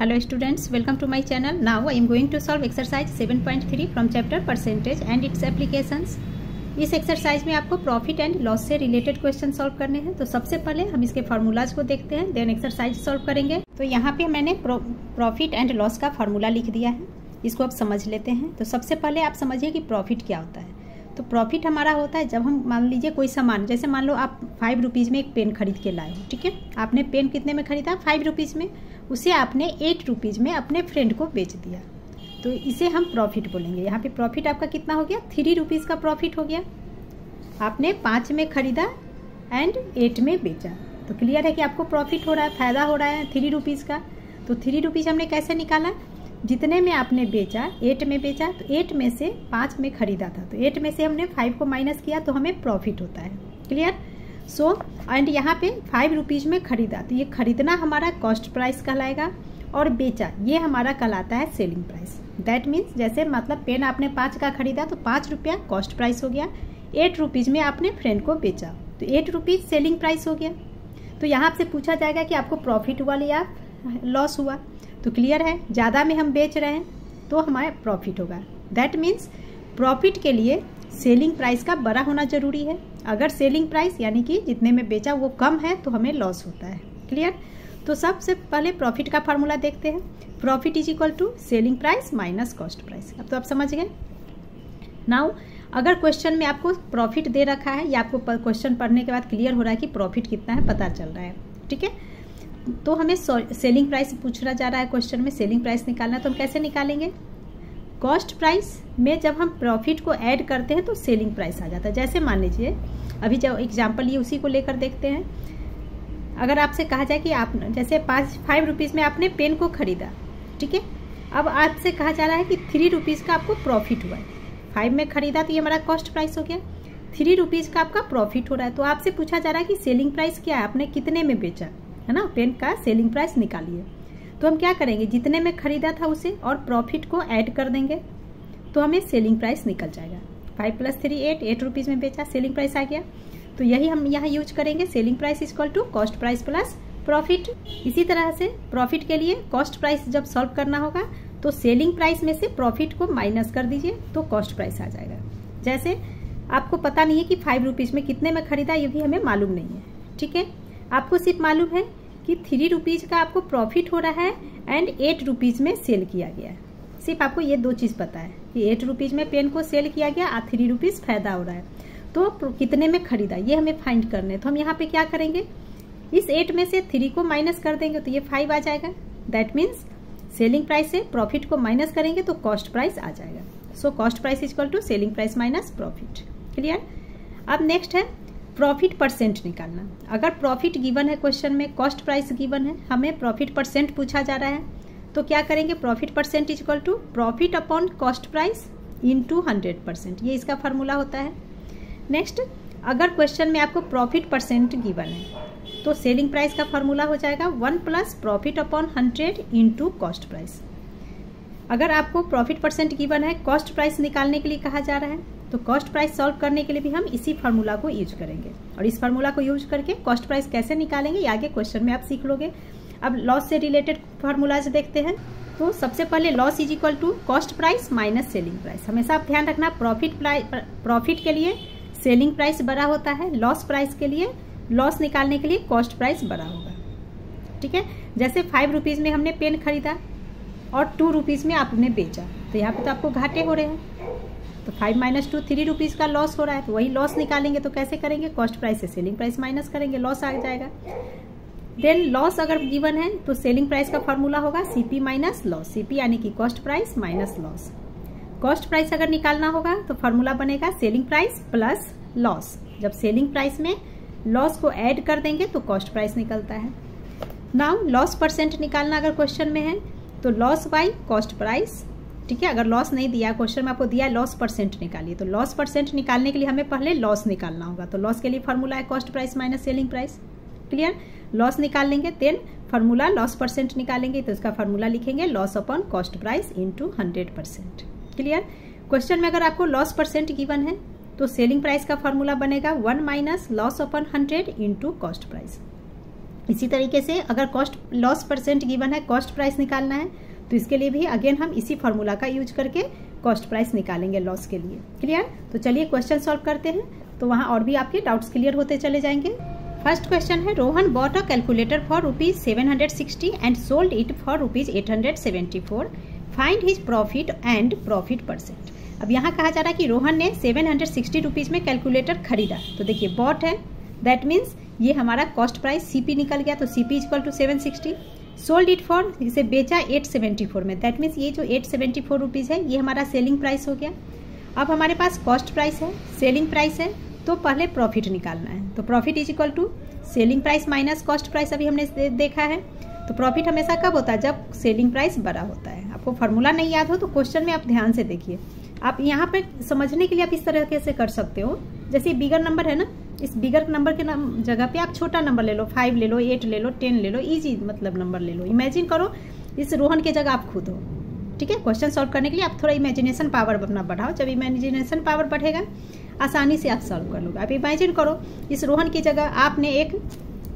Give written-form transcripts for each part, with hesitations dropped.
Hello students, welcome to my channel. Now I am going to solve exercise 7.3 from chapter percentage and its applications. इस exercise में आपको profit and loss से related question solve करने हैं. तो सबसे पहले हम इसके फार्मूलाज को देखते हैं, देन एक्सरसाइज सॉल्व करेंगे. तो यहाँ पे मैंने प्रॉफिट एंड लॉस का फार्मूला लिख दिया है, इसको आप समझ लेते हैं. तो सबसे पहले आप समझिए कि प्रॉफिट क्या होता है. तो प्रॉफिट हमारा होता है जब हम, मान लीजिए कोई सामान, जैसे मान लो आप 5 रुपीज़ में एक पेन खरीद के लाए हो, ठीक है. आपने पेन कितने में खरीदा? 5 रुपीज़ में. उसे आपने 8 रुपीज़ में अपने फ्रेंड को बेच दिया, तो इसे हम प्रॉफिट बोलेंगे. यहाँ पे प्रॉफिट आपका कितना हो गया? 3 रुपीज़ का प्रॉफिट हो गया. आपने 5 में ख़रीदा एंड 8 में बेचा, तो क्लियर है कि आपको प्रॉफिट हो रहा है, फ़ायदा हो रहा है 3 रुपीज़ का. तो 3 रुपीज़ हमने कैसे निकाला? जितने में आपने बेचा, 8 में बेचा, तो 8 में से 5 में ख़रीदा था, तो 8 में से हमने 5 को माइनस किया, तो हमें प्रॉफिट होता है. क्लियर? सो एंड यहाँ पे 5 रुपीज़ में ख़रीदा, तो ये ख़रीदना हमारा कॉस्ट प्राइस कहलाएगा, और बेचा ये हमारा कहलाता है सेलिंग प्राइस. दैट मीन्स, जैसे मतलब पेन आपने 5 का ख़रीदा, तो 5 रुपया कॉस्ट प्राइस हो गया, 8 रुपीज़ में आपने फ्रेंड को बेचा, तो 8 रुपीज़ सेलिंग प्राइस हो गया. तो यहाँ आपसे पूछा जाएगा कि आपको प्रॉफिट हुआ या लॉस हुआ. तो क्लियर है, ज़्यादा में हम बेच रहे हैं तो हमारा प्रॉफिट होगा. दैट मीन्स प्रॉफिट के लिए सेलिंग प्राइस का बड़ा होना ज़रूरी है. अगर सेलिंग प्राइस यानी कि जितने में बेचा वो कम है तो हमें लॉस होता है. क्लियर? तो सबसे पहले प्रॉफिट का फार्मूला देखते हैं. Profit is equal to selling price minus cost price. अब तो आप समझ गए. नाउ अगर क्वेश्चन में आपको प्रॉफिट दे रखा है या आपको क्वेश्चन पढ़ने के बाद क्लियर हो रहा है कि प्रॉफिट कितना है पता चल रहा है, ठीक है, तो हमें सेलिंग प्राइस पूछा जा रहा है क्वेश्चन में, सेलिंग प्राइस निकालना है, तो हम कैसे निकालेंगे? कॉस्ट प्राइस में जब हम प्रॉफिट को ऐड करते हैं तो सेलिंग प्राइस आ जाता है. जैसे मान लीजिए अभी जो एग्जाम्पल ये उसी को लेकर देखते हैं. अगर आपसे कहा जाए कि आप जैसे 5 रुपीज़ में आपने पेन को ख़रीदा, ठीक है, अब आपसे कहा जा रहा है कि 3 रुपीज़ का आपको प्रॉफिट हुआ है. 5 में ख़रीदा तो ये हमारा कॉस्ट प्राइस हो गया, 3 रुपीज़ का आपका प्रॉफिट हो रहा है. तो आपसे पूछा जा रहा है कि सेलिंग प्राइस क्या है, आपने कितने में बेचा है ना, पेन का सेलिंग प्राइस निकालिए. तो हम क्या करेंगे? जितने में ख़रीदा था उसे और प्रॉफिट को ऐड कर देंगे, तो हमें सेलिंग प्राइस निकल जाएगा. 5 + 3 8, 8 रुपीज़ में बेचा, सेलिंग प्राइस आ गया. तो यही हम यहाँ यूज करेंगे, selling price equal to cost price plus profit. इसी तरह से प्रॉफिट के लिए कॉस्ट प्राइस जब सॉल्व करना होगा तो सेलिंग प्राइस में से प्रॉफिट को माइनस कर दीजिए तो कॉस्ट प्राइस आ जाएगा. जैसे आपको पता नहीं है कि 5 रुपीज़ में कितने में ख़रीदा, ये भी हमें मालूम नहीं है, ठीक है. आपको सिर्फ मालूम है कि 3 रुपीज़ का आपको प्रॉफिट हो रहा है एंड 8 रुपीज़ में सेल किया गया है. सिर्फ आपको ये 2 चीज़ पता है कि 8 रुपीज़ में पेन को सेल किया गया और 3 रुपीज़ फायदा हो रहा है. तो कितने में ख़रीदा ये हमें फाइंड करने है. तो हम यहाँ पे क्या करेंगे? इस 8 में से 3 को माइनस कर देंगे तो ये 5 आ जाएगा. दैट मीन्स सेलिंग प्राइस से प्रॉफिट को माइनस करेंगे तो कॉस्ट प्राइस आ जाएगा. So cost price equal to selling price minus profit. Clear? अब नेक्स्ट है प्रॉफिट परसेंट निकालना. अगर प्रॉफिट गिवन है क्वेश्चन में, कॉस्ट प्राइस गिवन है, हमें प्रॉफिट परसेंट पूछा जा रहा है, तो क्या करेंगे? Profit percent equal to profit upon cost price into 100%, ये इसका फार्मूला होता है. नेक्स्ट, अगर क्वेश्चन में आपको प्रॉफिट परसेंट गिवन है तो सेलिंग प्राइस का फार्मूला हो जाएगा 1 + profit upon 100 into cost price. अगर आपको प्रॉफिट परसेंट गिवन है, कॉस्ट प्राइस निकालने के लिए कहा जा रहा है, तो कॉस्ट प्राइस सॉल्व करने के लिए भी हम इसी फार्मूला को यूज करेंगे. और इस फार्मूला को यूज करके कॉस्ट प्राइस कैसे निकालेंगे आगे क्वेश्चन में आप सीख लोगे. अब लॉस से रिलेटेड फार्मूलाज देखते हैं. तो सबसे पहले loss is equal to cost price minus selling price. हमेशा आप ध्यान रखना, प्रॉफिट के लिए सेलिंग प्राइस बड़ा होता है, लॉस प्राइस के लिए, लॉस निकालने के लिए कॉस्ट प्राइस बड़ा होगा, ठीक है. जैसे 5 रुपीज़ में हमने पेन खरीदा और 2 रुपीज़ में आपने बेचा, तो यहाँ पे तो आपको घाटे हो रहे हैं, तो 5 - 2 3 रुपीज़ का लॉस हो रहा है. तो वही लॉस निकालेंगे तो कैसे करेंगे? कॉस्ट प्राइस से सेलिंग प्राइस माइनस करेंगे, लॉस आ जाएगा. देन लॉस अगर गिवन है तो सेलिंग प्राइस का फार्मूला होगा CP माइनस लॉस. CP यानी कि cost price minus loss. Cost price अगर निकालना होगा तो फार्मूला बनेगा सेलिंग प्राइस प्लस लॉस. जब सेलिंग प्राइस में लॉस को ऐड कर देंगे तो कॉस्ट प्राइस निकलता है. नाउ लॉस परसेंट निकालना अगर क्वेश्चन में है तो लॉस बाई कॉस्ट प्राइस, ठीक है. अगर लॉस नहीं दिया, क्वेश्चन में आपको दिया लॉस परसेंट निकालिए, तो लॉस परसेंट निकालने के लिए हमें पहले लॉस निकालना होगा. तो लॉस के लिए फार्मूला है cost price minus selling price. Clear? Loss निकाल लेंगे, देन फार्मूला लॉस परसेंट निकालेंगे, तो इसका फार्मूला लिखेंगे loss upon cost price into 100%. Clear? Question में अगर आपको लॉस परसेंट गिवन है तो सेलिंग प्राइस का फार्मूला बनेगा 1 - loss upon 100 into cost price. इसी तरीके से अगर कॉस्ट लॉस परसेंट गिवन है, कॉस्ट प्राइस निकालना है, तो इसके लिए भी अगेन हम इसी फॉर्मूला का यूज करके कॉस्ट प्राइस निकालेंगे लॉस के लिए। क्लियर? तो चलिए क्वेश्चन सॉल्व करते हैं, तो वहाँ और भी आपके डाउट्स क्लियर होते चले जाएंगे। फर्स्ट क्वेश्चन है, Rohan bought a calculator for ₹760 and sold it for ₹874, find his profit and profit percent. अब यहाँ कहा जा रहा है कि रोहन ने ₹760 में कैलकुलेटर खरीदा, तो देखिए बॉट है, दैट मीन्स ये हमारा कॉस्ट प्राइस सीपी निकल गया, तो CP equal to 760। Sold it for, इसे बेचा 874 में, दैट मीन्स ये जो ₹874 है ये हमारा सेलिंग प्राइस हो गया। अब हमारे पास कॉस्ट प्राइस है, सेलिंग प्राइस है, तो पहले प्रॉफिट निकालना है, तो profit is equal to selling price minus cost price. अभी हमने देखा है तो प्रॉफिट हमेशा कब होता है, जब सेलिंग प्राइस बड़ा होता है। आपको फार्मूला नहीं याद हो तो क्वेश्चन में आप ध्यान से देखिए, आप यहाँ पर समझने के लिए आप इस तरीके से कर सकते हो, जैसे बिगर नंबर है ना, इस बिगर नंबर के जगह पे आप छोटा नंबर ले लो, 5 ले लो, 8 ले लो, 10 ले लो, इजी मतलब नंबर ले लो। इमेजिन करो इस रोहन के जगह आप खुद हो, ठीक है। क्वेश्चन सॉल्व करने के लिए आप थोड़ा इमेजिनेशन पावर अपना बढ़ाओ, जब इमेजिनेशन पावर बढ़ेगा आसानी से आप सॉल्व कर लोगे। आप इमेजिन करो इस रोहन की जगह आपने एक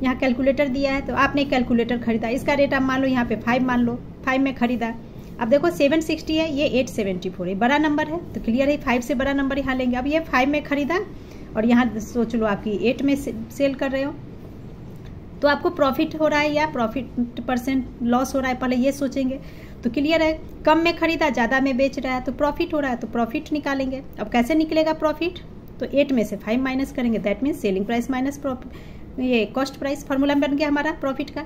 यहाँ कैलकुलेटर दिया है, तो आपने कैलकुलेटर खरीदा, इसका रेट आप मान लो यहाँ पे 5 मान लो, 5 में खरीदा। अब देखो 760 है, ये 874 है, बड़ा नंबर है तो क्लियर है 5 से बड़ा नंबर यहाँ लेंगे। अब ये 5 में खरीदा और यहाँ सोच लो आपकी 8 में सेल कर रहे हो, तो आपको प्रॉफिट हो रहा है या प्रॉफिट परसेंट लॉस हो रहा है, पहले ये सोचेंगे। तो क्लियर है, कम में खरीदा ज़्यादा में बेच रहा है तो प्रॉफिट हो रहा है, तो प्रॉफिट निकालेंगे। अब कैसे निकलेगा प्रॉफिट, तो 8 में से 5 माइनस करेंगे, that means selling price minus profit, ये कॉस्ट प्राइस फार्मूला बन गया हमारा प्रॉफिट का।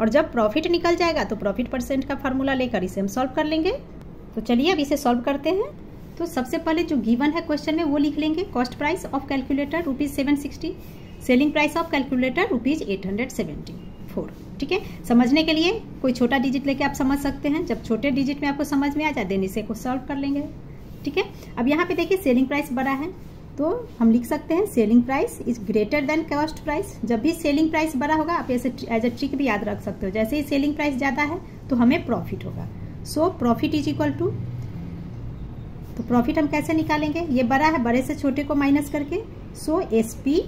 और जब प्रॉफिट निकल जाएगा तो प्रॉफिट परसेंट का फार्मूला लेकर इसे हम सॉल्व कर लेंगे। तो चलिए अब इसे सॉल्व करते हैं। तो सबसे पहले जो गिवन है क्वेश्चन में वो लिख लेंगे, cost price of calculator ₹760, selling price of calculator ₹874। ठीक है, समझने के लिए कोई छोटा डिजिट लेके आप समझ सकते हैं, जब छोटे डिजिट में आपको समझ में आ जाए देन इसे को सॉल्व कर लेंगे। ठीक है, अब यहाँ पे देखिए सेलिंग प्राइस बड़ा है तो हम लिख सकते हैं selling price is greater than cost price. जब भी सेलिंग प्राइस बड़ा होगा, आप ऐसे एज ए ट्रिक भी याद रख सकते हो, जैसे ही सेलिंग प्राइस ज़्यादा है तो हमें प्रॉफिट होगा, so profit is equal to, तो प्रॉफिट हम कैसे निकालेंगे, ये बड़ा है, बड़े से छोटे को माइनस करके, सो एसपी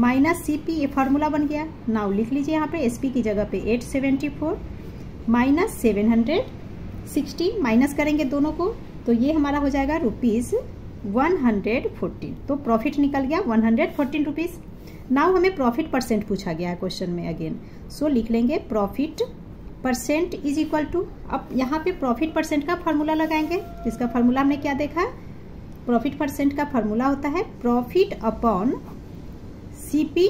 माइनस सीपी, ये फार्मूला बन गया। नाउ लिख लीजिए यहाँ पे एसपी की जगह पे 874 माइनस 760, माइनस करेंगे दोनों को तो ये हमारा हो जाएगा ₹114, तो प्रॉफिट निकल गया ₹114। नाउ हमें प्रॉफिट परसेंट पूछा गया है क्वेश्चन में अगेन, सो लिख लेंगे profit percent is equal to. अब यहाँ पे प्रॉफिट परसेंट का फार्मूला लगाएंगे, इसका फार्मूला हमने क्या देखा, प्रॉफिट परसेंट का फार्मूला होता है प्रॉफिट अपॉन सीपी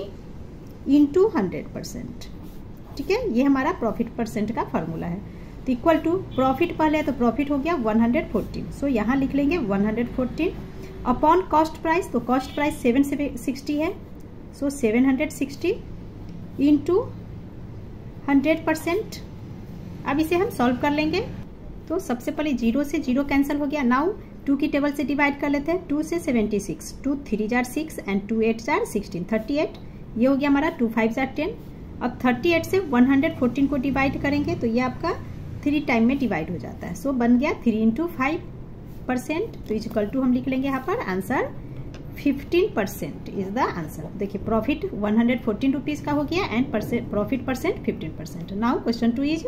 इनटू 100%। ठीक है, ये हमारा प्रॉफिट परसेंट का फार्मूला है, तो इक्वल टू प्रॉफिट पहले, तो प्रॉफिट हो गया 114, सो यहाँ लिख लेंगे 114 अपॉन कॉस्ट प्राइस, तो कॉस्ट प्राइस 760 है, सो 760 इंटू 100%। अब इसे हम सॉल्व कर लेंगे, तो सबसे पहले 0 से 0 कैंसिल हो गया। नाउ 2 की टेबल से डिवाइड कर लेते हैं, 2 से 76, 2 3 जार 6 एंड 2 8 जार 16, 38, ये हो गया हमारा 2 5 जार 10। अब 38 से 114 को डिवाइड करेंगे तो ये आपका 3 टाइम में डिवाइड हो जाता है, सो बन गया 3 इंटू 5%, तो इज इक्वल टू हम लिख लेंगे यहाँ पर आंसर 15% इज द आंसर। देखिए प्रॉफिट ₹114 का हो गया and profit percent 15%। Now question 2 is,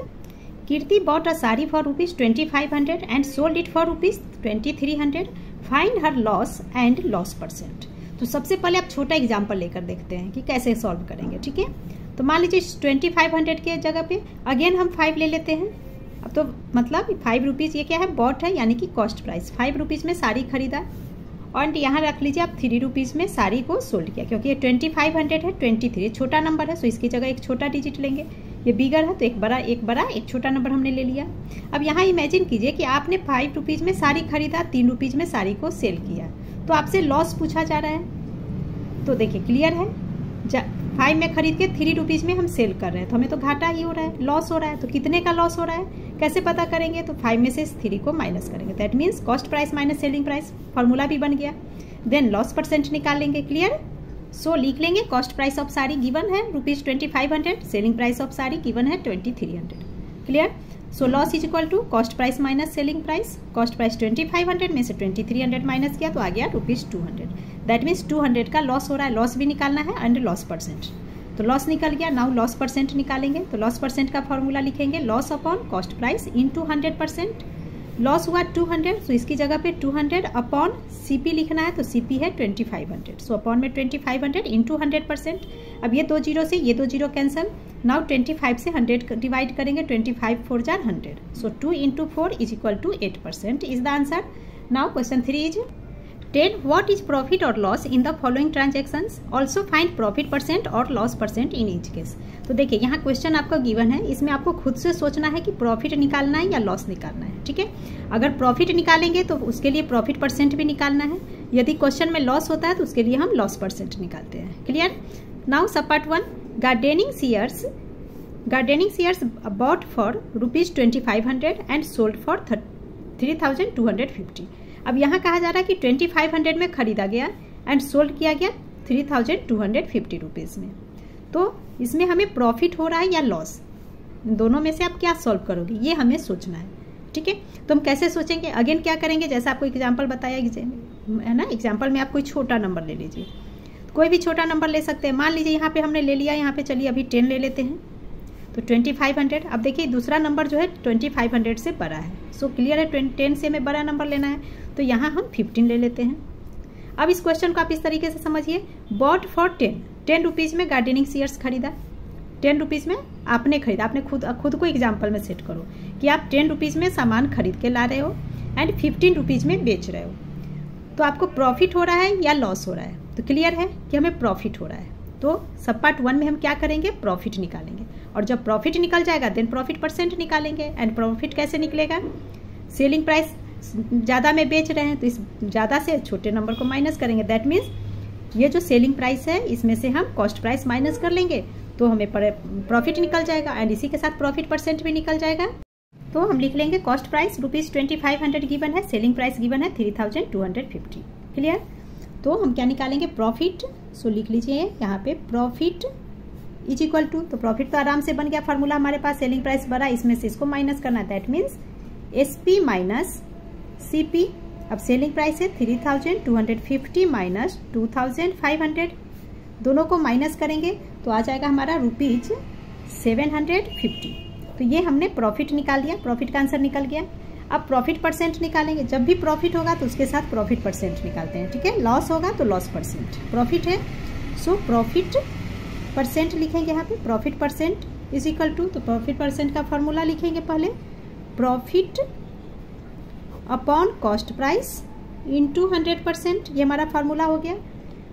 Kirti bought a sari for ₹2500 and sold it for ₹2300, find her loss and loss percent. तो सबसे पहले आप छोटा एग्जाम्पल लेकर देखते हैं कि कैसे सॉल्व करेंगे। ठीक है, तो मान लीजिए 2500 के जगह पे अगेन हम 5 ले लेते हैं। अब तो मतलब ₹5 ये क्या है, बॉट है, यानी कि कॉस्ट प्राइस। ₹5 में साड़ी खरीदा और यहाँ रख लीजिए आप ₹3 में साड़ी को सोल्ड किया, क्योंकि ये 2500 है, 23 छोटा नंबर है, सो इसकी जगह एक छोटा डिजिट लेंगे। ये बिगर है तो एक बड़ा एक छोटा नंबर हमने ले लिया। अब यहाँ इमेजिन कीजिए कि आपने ₹5 में साड़ी खरीदा, ₹3 में साड़ी को सेल किया, तो आपसे लॉस पूछा जा रहा है। तो देखिए क्लियर है, 5 में खरीद के ₹3 में हम सेल कर रहे हैं तो हमें तो घाटा ही हो रहा है, लॉस हो रहा है। तो कितने का लॉस हो रहा है कैसे पता करेंगे, तो 5 में से 3 को माइनस करेंगे, that means cost price minus selling price, formula भी बन गया। देन लॉस परसेंट निकालेंगे। क्लियर, सो लिख लेंगे cost price of sari given है ₹2500, selling price of sari given है 2300। Clear, so loss is equal to cost price minus selling price, cost price 2500 में से 2300 माइनस किया तो आ गया ₹200, दैट मीन्स 200 का लॉस हो रहा है, लॉस भी निकालना है एंड लॉस परसेंट। तो लॉस निकल गया। नाउ लॉस परसेंट निकालेंगे, तो लॉस परसेंट का फॉर्मूला लिखेंगे loss upon cost price into 100%। Loss हुआ 200, सो इसकी जगह पे 200 अपॉन सीपी लिखना है, तो सीपी है 2500, सो अपॉन में 2500 इंटू 100%। अब ये दो जीरो से ये दो जीरो कैंसिल। नाउ 25 से 100 डिवाइड करेंगे, 25 4 जार 100, so 2 into 4 is equal to 8% is the answer. Now question 3 is 10. What is profit or loss in the following transactions? Also find profit percent or loss percent in each case. तो देखिए यहाँ question आपका given है, इसमें आपको खुद से सोचना है कि प्रॉफिट निकालना है या लॉस निकालना है, ठीक है। अगर प्रॉफिट निकालेंगे तो उसके लिए प्रॉफिट परसेंट भी निकालना है, यदि क्वेश्चन में लॉस होता है तो उसके लिए हम लॉस परसेंट निकालते हैं, क्लियर। नाउ सब part 1 gardening shears bought for ₹2500 and sold for 3250। अब यहाँ कहा जा रहा है कि 2500 में खरीदा गया एंड सोल्ड किया गया 3250 रुपीज़ में, तो इसमें हमें प्रॉफिट हो रहा है या लॉस, दोनों में से आप क्या सॉल्व करोगे ये हमें सोचना है, ठीक है। तो हम कैसे सोचेंगे, अगेन क्या करेंगे जैसा आपको एग्जाम्पल बताया है ना, एग्जाम्पल में आप कोई छोटा नंबर ले लीजिए, कोई भी छोटा नंबर ले सकते हैं। मान लीजिए यहाँ पर हमने ले लिया, यहाँ पर चलिए अभी 10 ले लेते हैं, तो 2500। अब देखिए दूसरा नंबर जो है 2500 से बड़ा है, सो क्लियर है 10 से हमें बड़ा नंबर लेना है, तो यहाँ हम 15 ले लेते हैं। अब इस क्वेश्चन को आप इस तरीके से समझिए, बॉट फॉर 10 रुपीज़ में गार्डनिंग सीयर्स खरीदा, 10 रुपीज़ में आपने खरीदा, आपने खुद को एग्जाम्पल में सेट करो कि आप 10 रुपीज़ में सामान खरीद के ला रहे हो एंड 15 रुपीज़ में बेच रहे हो, तो आपको प्रॉफिट हो रहा है या लॉस हो रहा है, तो क्लियर है कि हमें प्रॉफिट हो रहा है। तो सब पार्ट 1 में हम क्या करेंगे, प्रॉफिट निकालेंगे, और जब प्रॉफिट निकल जाएगा देन प्रॉफिट परसेंट निकालेंगे। एंड प्रॉफिट कैसे निकलेगा, सेलिंग प्राइस ज़्यादा में बेच रहे हैं तो इस ज़्यादा से छोटे नंबर को माइनस करेंगे, दैट मीन्स ये जो सेलिंग प्राइस है इसमें से हम कॉस्ट प्राइस माइनस कर लेंगे तो हमें प्रॉफिट निकल जाएगा, एंड इसी के साथ प्रॉफिट परसेंट भी निकल जाएगा। तो हम लिख लेंगे कॉस्ट प्राइस ₹2500 गिवन है, सेलिंग प्राइस गिवन है 3250, क्लियर। तो हम क्या निकालेंगे, प्रॉफिट, सो लिख लीजिए यहाँ पे प्रॉफिट इज इक्वल टू, तो प्रॉफिट तो आराम से बन गया फॉर्मूला हमारे पास, सेलिंग प्राइस बड़ा इसमें से इसको माइनस करना, that means SP minus CP. अब सेलिंग प्राइस है 3250 माइनस 2500, दोनों को माइनस करेंगे तो आ जाएगा हमारा ₹750। तो ये हमने प्रॉफिट निकाल दिया, प्रॉफिट का आंसर निकल गया। अब प्रॉफिट परसेंट निकालेंगे, जब भी प्रॉफिट होगा तो उसके साथ प्रॉफिट परसेंट निकालते हैं, ठीक है। लॉस होगा तो लॉस परसेंट, प्रॉफिट है सो प्रॉफिट परसेंट लिखेंगे यहाँ पे, profit percent is equal to, तो प्रॉफिट परसेंट का फॉर्मूला लिखेंगे पहले, profit upon cost price into 100%, ये हमारा फार्मूला हो गया,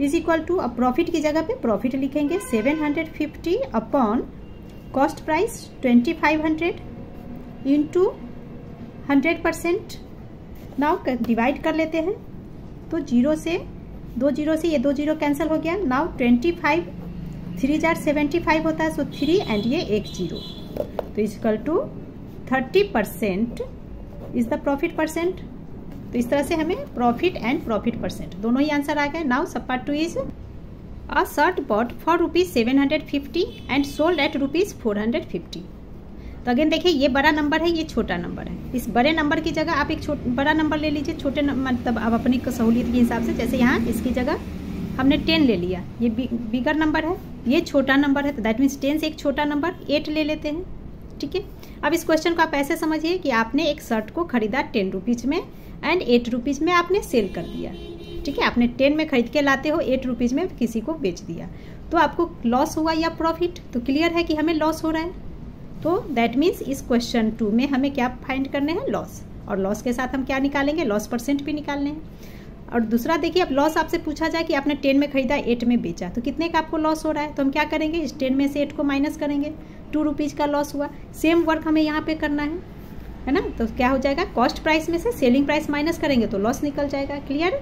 इज इक्वल टू। अब प्रॉफिट की जगह पे प्रॉफिट लिखेंगे 750 upon cost price 2500 into 100%। Now divide कर लेते हैं, तो दो जीरो से ये दो जीरो कैंसिल हो गया। नाउ 25 3 जार 75 होता है, सो 3 एंड ये 1 जीरो, तो is equal to 30% is the profit percent. तो इस तरह से हमें प्रॉफिट एंड प्रॉफिट परसेंट दोनों ही आंसर आ गए। नाउ सब part 2 is a shirt bought for ₹750 and sold at ₹450। तो अगेन देखिए ये बड़ा नंबर है, ये छोटा नंबर है, इस बड़े नंबर की जगह आप एक बड़ा नंबर ले लीजिए, छोटे मतलब आप अपनी सहूलियत के हिसाब से, जैसे यहाँ इसकी जगह हमने 10 ले लिया, ये बिगर नंबर है, ये छोटा नंबर है, तो दैट मीन्स 10 से एक छोटा नंबर 8 ले लेते हैं, ठीक है। अब इस क्वेश्चन को आप ऐसे समझिए कि आपने एक शर्ट को ख़रीदा 10 रुपीज़ में एंड 8 रुपीज़ में आपने सेल कर दिया, ठीक है। आपने 10 में खरीद के लाते हो, 8 रुपीज़ में किसी को बेच दिया, तो आपको लॉस हुआ या प्रॉफिट, तो क्लियर है कि हमें लॉस हो रहा है। तो दैट मीन्स इस क्वेश्चन 2 में हमें क्या फाइंड करने हैं, लॉस, और लॉस के साथ हम क्या निकालेंगे, लॉस परसेंट भी निकालने हैं। और दूसरा देखिए, अब लॉस आपसे पूछा जाए कि आपने 10 में खरीदा 8 में बेचा, तो कितने का आपको लॉस हो रहा है, तो हम क्या करेंगे, इस 10 में से 8 को माइनस करेंगे, ₹2 का लॉस हुआ। सेम वर्क हमें यहाँ पे करना है ना, तो क्या हो जाएगा, कॉस्ट प्राइस में से सेलिंग प्राइस माइनस करेंगे तो लॉस निकल जाएगा, क्लियर।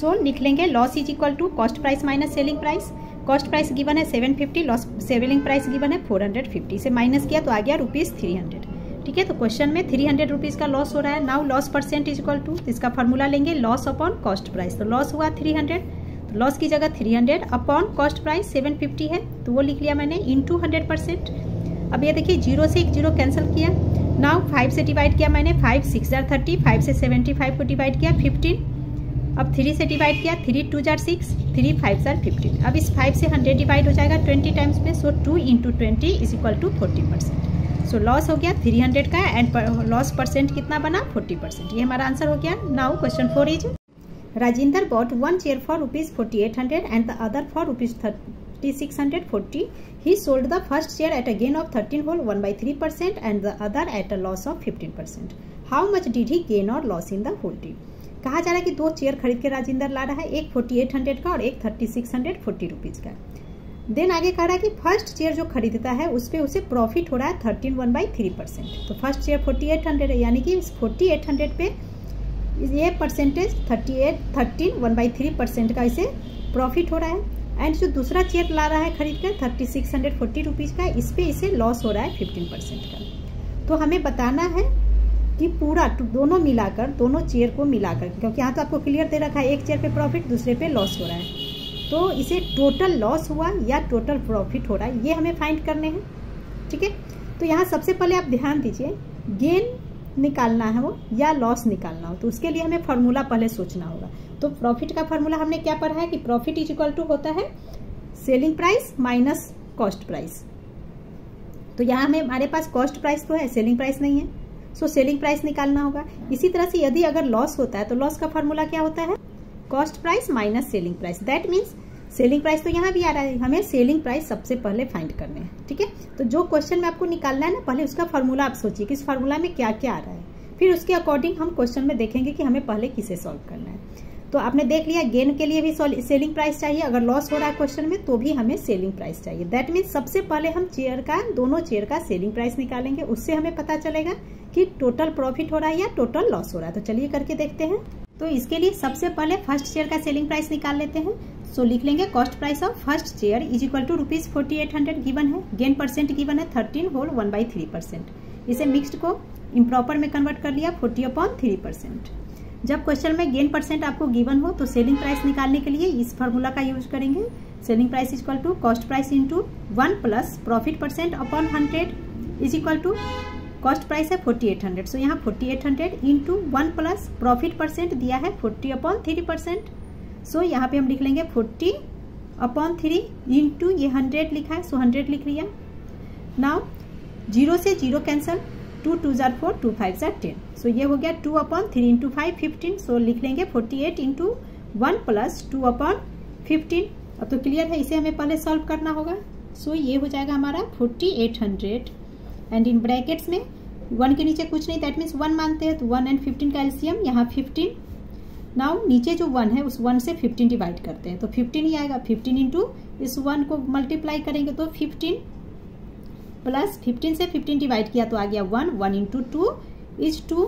सो लिख लेंगे loss is equal to cost price minus selling price, cost price given है 750, लॉस सेलिंग प्राइस गिवन है 450, इसे माइनस किया तो आ गया ₹300, ठीक है। तो क्वेश्चन में 300 रुपीज़ का लॉस हो रहा है। Now loss percent is equal to, इसका फॉर्मूला लेंगे लॉस अपॉन कॉस्ट प्राइस, तो लॉस हुआ 300, तो लॉस की जगह 300 अपॉन कॉस्ट प्राइस 750 है तो वो लिख लिया मैंने, इंटू 100%। अब ये देखिए 0 से 1 जीरो कैंसिल किया। नाउ 5 से डिवाइड किया मैंने, 5 6 जार 30, 5 से 75 को डिवाइड किया 15, अब 3 से डिवाइड किया, 3 2 जार 6, 3 5 जार 15। अब इस 5 से 100 डिवाइड हो जाएगा 20 टाइम्स में, so 2 into 20 is equal to 40%। So loss हो गया 300 का एंड लॉस परसेंट कितना बना 40%। ये हमारा आंसर हो गया। Now question 4 is Rajendra bought one chair for rupees 4800 and the other for rupees 3640. He sold the first share at a gain of 13 whole 1/3% and the other at a loss of 15%. How much did he gain or loss in the whole deal? कहा जा रहा है कि 2 share खरीद के राजेंद्र ला रहा है, एक 4800 का और एक 3640 रुपीज का। देन आगे कह रहा है कि फर्स्ट शेयर जो खरीदता है उस पर उसे प्रॉफिट हो रहा है 13 1/3%। तो फर्स्ट शेयर 4800 है, यानी कि इस 4800 पे ये परसेंटेज 13 1/3% का इसे प्रॉफिट हो रहा है। एंड जो दूसरा शेयर ला रहा है खरीद कर 3640 रुपीज़ का, इस पे इसे लॉस हो रहा है 15% का। तो हमें बताना है कि पूरा दोनों मिलाकर, दोनों शेयर को मिलाकर, क्योंकि यहाँ तो आपको क्लियर दे रखा है एक शेयर पे प्रॉफिट दूसरे पे लॉस हो रहा है, तो इसे टोटल लॉस हुआ या टोटल प्रॉफिट हो रहा है ये हमें फाइंड करने हैं। ठीक है, तो यहाँ सबसे पहले आप ध्यान दीजिए, गेन निकालना है वो या लॉस निकालना हो, तो उसके लिए हमें फार्मूला पहले सोचना होगा। तो प्रॉफिट का फार्मूला हमने क्या पढ़ा है कि प्रॉफिट इज इक्वल टू होता है selling price minus cost price. तो यहाँ हमें हमारे पास कॉस्ट प्राइस तो है, सेलिंग प्राइस नहीं है, सो सेलिंग प्राइस निकालना होगा। इसी तरह से यदि अगर लॉस होता है तो लॉस का फार्मूला क्या होता है, cost price minus selling price. That means selling price तो यहाँ भी आ रहा है, हमें सेलिंग प्राइस सबसे पहले फाइंड करने हैं। ठीक है, तो जो क्वेश्चन में आपको निकालना है ना, पहले उसका फार्मूला आप सोचिए कि इस फार्मूला में क्या क्या आ रहा है, फिर उसके अकॉर्डिंग हम क्वेश्चन में देखेंगे कि हमें पहले किसे सॉल्व करना है। तो आपने देख लिया, गेन के लिए भी सेलिंग प्राइस चाहिए, अगर लॉस हो रहा है क्वेश्चन में तो भी हमें सेलिंग प्राइस चाहिए। दैट मीन्स सबसे पहले हम चेयर का, दोनों चेयर का सेलिंग प्राइस निकालेंगे, उससे हमें पता चलेगा कि टोटल प्रॉफिट हो रहा है या टोटल लॉस हो रहा है। तो चलिए करके देखते हैं। तो इसके लिए सबसे पहले फर्स्ट शेयर का सेलिंग प्राइस निकाल लेते हैं। सो लिख लेंगे cost price of first chair is equal to rupees 4800 given है, गेन परसेंट गिवन है 13 होल 1/3%। इसे मिक्स्ड को इम्प्रॉपर में कन्वर्ट कर लिया 40/3%। जब क्वेश्चन में गेन परसेंट आपको गिवन हो तो सेलिंग प्राइस निकालने के लिए इस फार्मूला का यूज करेंगे, selling price is equal to cost price into 1 plus profit percent upon 100 is equal to cost price है 4800, सो यहाँ 4800 इंटू 1 प्लस प्रॉफिट परसेंट दिया है 40/3%। सो यहाँ पे हम लिख लेंगे 40/3 इंटू ये 100 लिखा है, सो 100 लिख लिया। नाउ 0 से 0 कैंसिल, 2 2 जार 4, 2 5 जार 10, सो ये हो गया 2/3 इंटू 5 15, सो लिख लेंगे 48 इंटू 1 प्लस 2/15। अब तो क्लियर है, इसे हमें पहले सॉल्व करना होगा। सो ये हो जाएगा हमारा 4800 एंड इन ब्रैकेट्स में 1 के नीचे कुछ नहीं, दैट मीन्स 1 मानते हैं, तो 1 एंड 15 का एलसीएम यहाँ 15। नाउ नीचे जो 1 है उस 1 से 15 डिवाइड करते हैं तो 15 ही आएगा, 15 इंटू इस 1 को मल्टीप्लाई करेंगे तो 15 प्लस 15 से 15 डिवाइड किया तो आ गया 1, 1 इंटू 2 इज 2।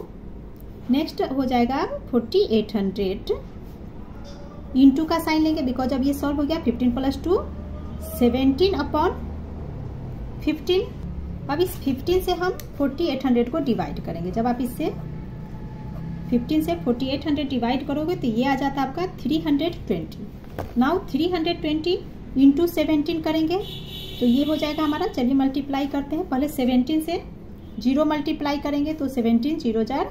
नेक्स्ट हो जाएगा 4800 इंटू का साइन लेंगे बिकॉज अब ये सॉल्व हो गया, 15 प्लस 2 17/15। अब इस 15 से हम 4800 को डिवाइड करेंगे, जब आप इससे 15 से 4800 डिवाइड करोगे तो ये आ जाता है आपका 320। नाउ 320 इंटू 17 करेंगे तो ये हो जाएगा हमारा, चलिए मल्टीप्लाई करते हैं, पहले 17 से 0 मल्टीप्लाई करेंगे तो 17 0 जार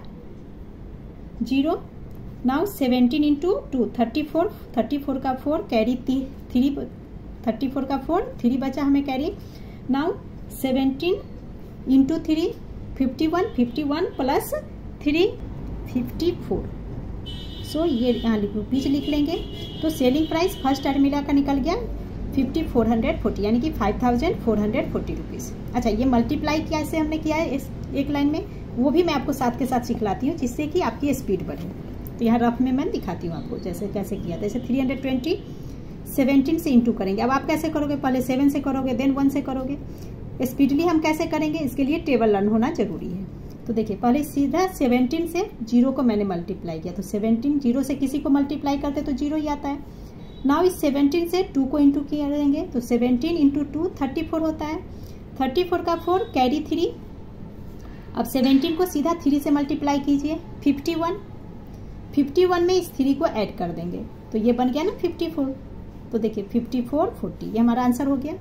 0। नाउ 17 इंटू 2 34 का 4 कैरी 3 34 का 4 3 बचा हमें carry. Now 17 into 3 51 plus 3 54, so ये यहाँ रुपीज लिख लेंगे। तो सेलिंग प्राइस फर्स्ट टर्मिला का निकल गया 5440 यानी कि 5440 रुपीज़। अच्छा, ये मल्टीप्लाई किया इसे हमने किया है इस एक लाइन में, वो भी मैं आपको साथ के साथ सिखलाती हूँ जिससे कि आपकी स्पीड बढ़े। तो यहाँ रफ में मैं दिखाती हूँ आपको जैसे कैसे किया था। जैसे 320 17 से इंटू करेंगे, अब आप कैसे करोगे, पहले 7 से करोगे देन 1 से करोगे। स्पीडली हम कैसे करेंगे, इसके लिए टेबल लर्न होना जरूरी है। तो देखिए पहले सीधा 17 से 0 को मैंने मल्टीप्लाई किया, तो 17 0 से किसी को मल्टीप्लाई करते तो 0 ही आता है। नाउ इस 17 से 2 को इंटू किया रहेंगे तो 17 इंटू 2 34 होता है, 34 का 4 कैरी 3। अब 17 को सीधा 3 से मल्टीप्लाई कीजिए 51 में इस 3 को ऐड कर देंगे तो ये बन गया ना 54। तो देखिए 5440 ये हमारा आंसर हो गया।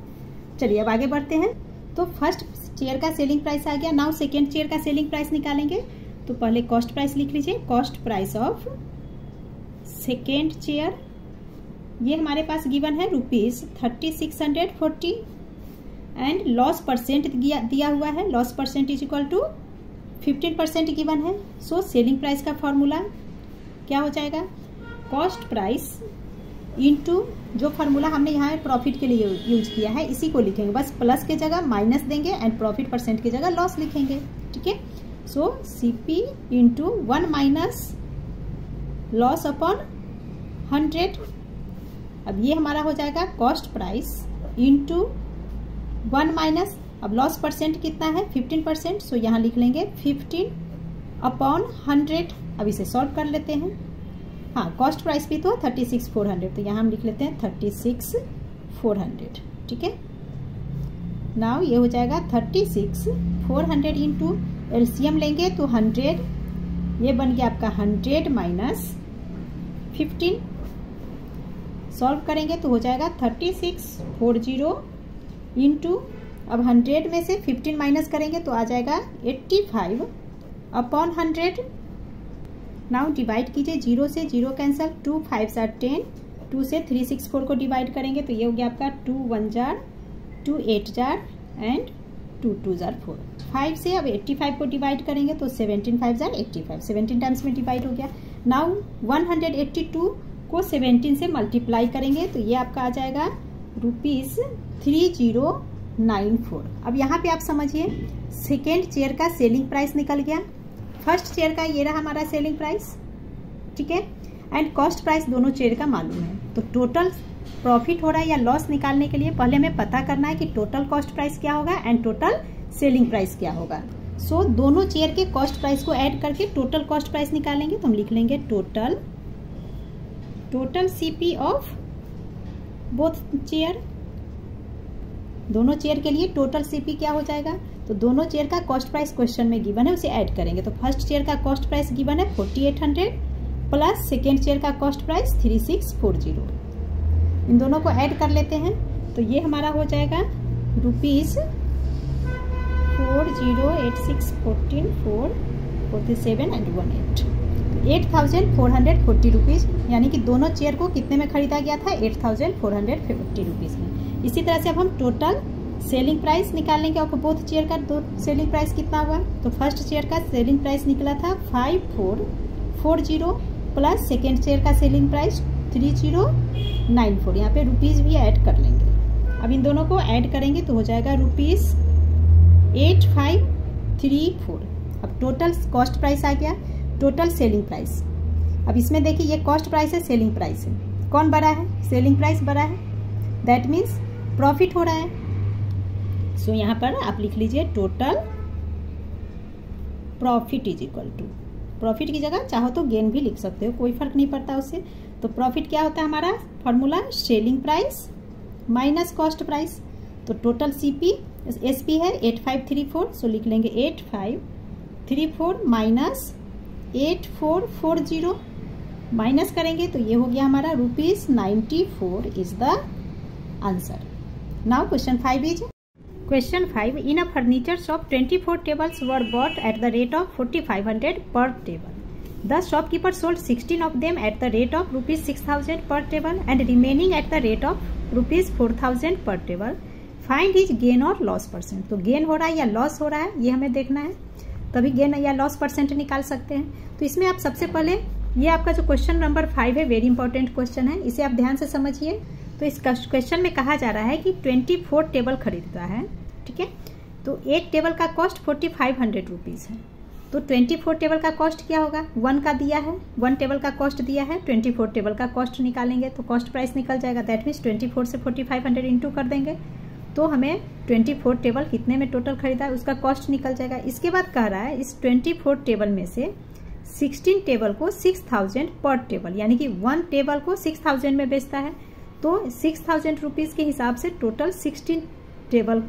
चलिए अब आगे बढ़ते हैं। तो फर्स्ट शेयर का सेलिंग प्राइस आ गया। नाउ सेकेंड शेयर का सेलिंग प्राइस निकालेंगे, तो पहले कॉस्ट प्राइस लिख लीजिए, cost price of second chair, ये हमारे पास गिवन है ₹3640 एंड लॉस परसेंट दिया हुआ है, loss percent is equal to 15% given है। सो सेलिंग प्राइस का फॉर्मूला क्या हो जाएगा, कॉस्ट प्राइस इनटू जो फार्मूला हमने यहाँ प्रॉफिट के लिए यूज किया है इसी को लिखेंगे, बस प्लस के जगह माइनस देंगे एंड प्रॉफिट परसेंट की जगह लॉस लिखेंगे, ठीक है। So CP into 1 minus loss upon 100, अब ये हमारा हो जाएगा कॉस्ट प्राइस इंटू 1 माइनस, अब लॉस परसेंट कितना है 15%, सो यहाँ लिख लेंगे 15/100। अब इसे सॉल्व कर लेते हैं, हाँ कॉस्ट प्राइस भी तो 36,400, तो यहाँ हम लिख लेते हैं 36,400, ठीक है। नाउ ये हो जाएगा 36,400 इंटू LCM लेंगे तो 100, ये बन गया आपका 100 माइनस 15, सॉल्व करेंगे तो हो जाएगा 36,400 इंटू, अब 100 में से 15 माइनस करेंगे तो आ जाएगा 85/100। नाउ डिवाइड कीजिए, 0 से 0 कैंसिल, 2 5s are 10, 2 से 364 को डिवाइड करेंगे तो ये हो गया आपका 2 1s are 2 8s are and 2 2s are 4। 5 से अब 85 को डिवाइड करेंगे तो 17 5s are 85, 17 टाइम्स में डिवाइड हो गया। नाउ 182 को 17 से मल्टीप्लाई करेंगे तो ये आपका आ जाएगा ₹3094। अब यहाँ पे आप समझिए सेकेंड चेयर का सेलिंग प्राइस निकल गया, फर्स्ट चेयर का ये रहा हमारा सेलिंग प्राइस, ठीक है, एंड कॉस्ट प्राइस दोनों चेयर का मालूम है। तो टोटल प्रॉफिट हो रहा है या लॉस निकालने के लिए पहले हमें पता करना है कि टोटल कॉस्ट प्राइस क्या होगा एंड टोटल सेलिंग प्राइस क्या होगा। सो दोनों चेयर के कॉस्ट प्राइस को ऐड करके टोटल कॉस्ट प्राइस निकालेंगे, तो हम लिख लेंगे total CP of both chair, दोनों चेयर के लिए टोटल CP क्या हो जाएगा। तो दोनों चेयर का कॉस्ट प्राइस क्वेश्चन में गिवन है, उसे ऐड करेंगे। तो फर्स्ट चेयर का कॉस्ट प्राइस गिवन है 4800 प्लस सेकेंड चेयर का कॉस्ट प्राइस 3640, इन दोनों को ऐड कर लेते हैं तो ये हमारा हो जाएगा ₹4086,14,447 and 18, 8,440 रुपीज़, यानी कि दोनों चेयर को कितने में खरीदा गया था, 8,450 रुपीज़ में। इसी तरह से अब हम टोटल सेलिंग प्राइस निकालेंगे और बोथ चेयर का सेलिंग प्राइस कितना हुआ। तो फर्स्ट चेयर का सेलिंग प्राइस निकला था 5440 प्लस सेकेंड चेयर का सेलिंग प्राइस 3094, यहाँ पे रुपीज़ भी ऐड कर लेंगे। अब इन दोनों को ऐड करेंगे तो हो जाएगा ₹8534। अब टोटल कॉस्ट प्राइस आ गया, टोटल सेलिंग प्राइस। अब इसमें देखिए ये कॉस्ट प्राइस है, सेलिंग प्राइस है, कौन बड़ा है, सेलिंग प्राइस बड़ा है, दैट मीन्स प्रॉफिट हो रहा है। सो यहाँ पर आप लिख लीजिए total profit is equal to, profit की जगह चाहो तो गेन भी लिख सकते हो, कोई फर्क नहीं पड़ता उससे। तो प्रॉफिट क्या होता है हमारा formula, selling price minus cost price. तो टोटल SP है 8534, सो लिख लेंगे 8534 माइनस 8440, माइनस करेंगे तो ये हो गया हमारा ₹94 is the answer. Now question 5 is, question 5, in a furniture shop 24 tables were bought at the rate of 4500 per table. The shopkeeper sold 16 of them at the rate of ₹6,000 per table and remaining at the rate of ₹4,000 per table. Find his gain or loss percent. तो gain हो रहा है या loss हो रहा है ये हमें देखना है, तभी gain या loss percent निकाल सकते हैं। तो इसमें आप सबसे पहले ये आपका जो क्वेश्चन नंबर 5 है वेरी इंपॉर्टेंट क्वेश्चन है, इसे आप ध्यान से समझिए। तो इस क्वेश्चन में कहा जा रहा है कि 24 टेबल खरीदता है, ठीक है, तो एक टेबल का कॉस्ट 4500 रुपीज़ है। तो 24 टेबल का कॉस्ट क्या होगा, 1 का दिया है, 1 टेबल का कॉस्ट दिया है, 24 टेबल का कॉस्ट निकालेंगे तो कॉस्ट प्राइस निकल जाएगा, दैट मीन्स 24 से 4500 इंटू कर देंगे तो हमें 24 टेबल कितने में टोटल खरीदा है उसका कॉस्ट निकल जाएगा। इसके बाद कह रहा है इस 24 टेबल में से 16 टेबल को 6000 पर टेबल, यानी कि 1 टेबल को 6000 में बेचता है, तो 6000 रुपीज़ के हिसाब से टोटल 16 टेबल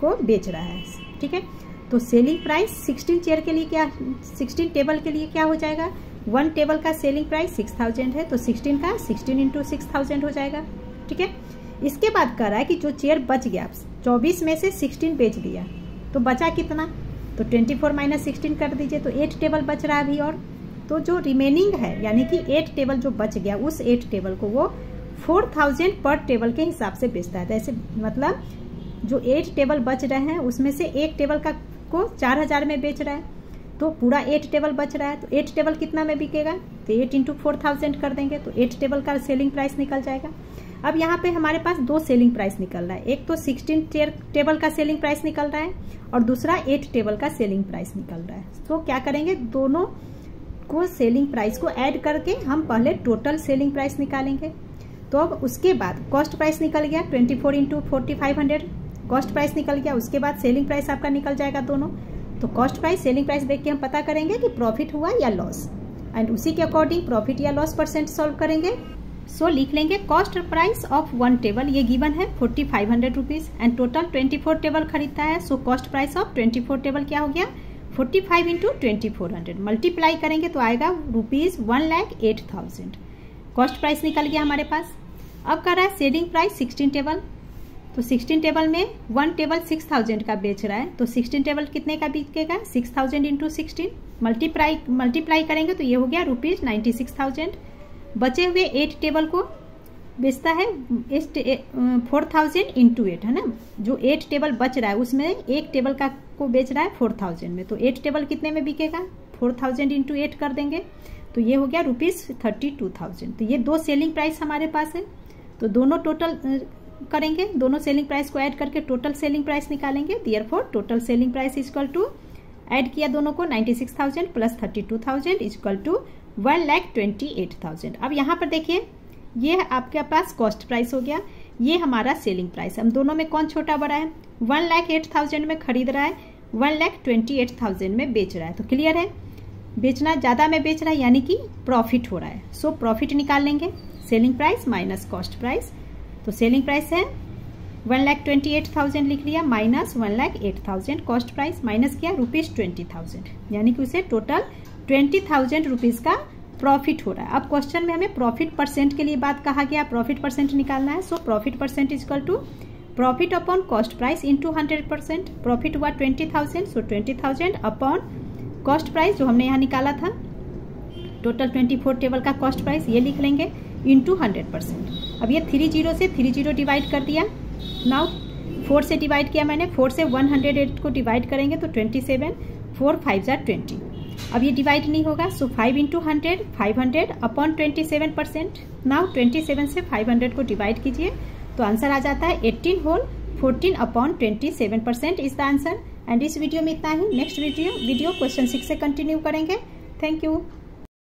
को बेच रहा है, ठीक है। तो सेलिंग प्राइस 16 चेयर के लिए क्या, 16 टेबल के लिए क्या हो जाएगा, 1 टेबल का सेलिंग प्राइस 6000 है तो 16 का 16 इंटू 6000 हो जाएगा, ठीक है। इसके बाद कह रहा है कि जो चेयर बच गया, 24 में से 16 बेच दिया तो बचा कितना, तो 24 माइनस 16 कर दीजिए तो 8 टेबल बच रहा है अभी और, तो जो रिमेनिंग है यानी कि 8 टेबल जो बच गया उस 8 टेबल को वो 4000 पर टेबल के हिसाब से बेचता है। तो ऐसे मतलब जो 8 टेबल बच रहे हैं उसमें से एक टेबल का को 4000 में बेच रहा है तो पूरा 8 टेबल बच रहा है। तो 8 टेबल कितना में बिकेगा तो 8 × 4000 कर देंगे तो 8 टेबल का सेलिंग प्राइस निकल जाएगा। अब यहाँ पे हमारे पास दो सेलिंग प्राइस निकल रहा है, एक तो 16 टेबल का सेलिंग प्राइस निकल रहा है और दूसरा 8 टेबल का सेलिंग प्राइस निकल रहा है। तो क्या करेंगे दोनों को सेलिंग प्राइस को ऐड करके हम पहले टोटल सेलिंग प्राइस निकालेंगे। तो अब उसके बाद कॉस्ट प्राइस निकल गया 24 × 4500 कॉस्ट प्राइस निकल गया, उसके बाद सेलिंग प्राइस आपका निकल जाएगा दोनों। तो कॉस्ट प्राइस सेलिंग प्राइस देख के हम पता करेंगे कि प्रॉफिट हुआ या लॉस एंड उसी के अकॉर्डिंग प्रॉफिट या लॉस परसेंट सॉल्व करेंगे। सो लिख लेंगे cost price of one table ये गिवन है 4500 रुपीज़ एंड टोटल 24 टेबल खरीदता है। So cost price of 24 table क्या हो गया 45 × 2400 मल्टीप्लाई करेंगे तो आएगा ₹1,08,000 कॉस्ट प्राइस निकल गया हमारे पास। अब कह रहा है सेलिंग प्राइस 16 टेबल, तो 16 टेबल में वन टेबल 6000 का बेच रहा है तो 16 टेबल कितने का बिकेगा 6000 × 16 मल्टीप्लाई करेंगे तो ये हो गया ₹96,000। बचे हुए 8 टेबल को बेचता है 4000 × 8 है ना, जो 8 टेबल बच रहा है उसमें एक टेबल का को बेच रहा है 4000 में तो 8 टेबल कितने में बिकेगा 4000 × 8 कर देंगे तो ये हो गया ₹32,000। तो ये दो सेलिंग प्राइस हमारे पास है तो दोनों टोटल करेंगे, दोनों सेलिंग प्राइस को ऐड करके टोटल सेलिंग प्राइस निकालेंगे। Therefore total selling price equal to add किया दोनों को 96,000 प्लस 32,000 इक्वल टू 1,28,000। अब यहाँ पर देखिए ये आपके पास कॉस्ट प्राइस हो गया, ये हमारा सेलिंग प्राइस, हम दोनों में कौन छोटा बड़ा है 1,08,000 में खरीद रहा है 1,28,000 में बेच रहा है तो क्लियर है बेचना ज़्यादा में बेच रहा है यानी कि प्रॉफिट हो रहा है। सो प्रॉफिट निकाल लेंगे selling price minus cost price. तो सेलिंग प्राइस है 1,28,000 लिख लिया माइनस 1,08,000 कॉस्ट प्राइस माइनस किया ₹20,000 यानी कि उसे टोटल 20,000 रुपीज़ का प्रॉफिट हो रहा है। अब क्वेश्चन में हमें प्रॉफिट परसेंट के लिए बात कहा गया, प्रॉफिट परसेंट निकालना है। So profit percent equal to profit upon cost price into 100%। Profit हुआ 20,000 सो 20,000 अपॉन कॉस्ट प्राइस जो हमने यहाँ निकाला था टोटल 24 टेबल का कॉस्ट प्राइस ये लिख लेंगे इंटू 100%। अब ये 30 से 30 डिवाइड कर दिया, नाउ 4 से डिवाइड किया मैंने, 4 से 108 को डिवाइड करेंगे तो 27, 4×5 = 20। अब ये डिवाइड नहीं होगा सो 5 × 100 500 अपॉन 27%। नाउ 27 से 500 को डिवाइड कीजिए तो आंसर आ जाता है 18 whole 14 upon 27% is the answer. And इस वीडियो में इतना ही, नेक्स्ट वीडियो क्वेश्चन 6 से कंटिन्यू करेंगे। Thank you.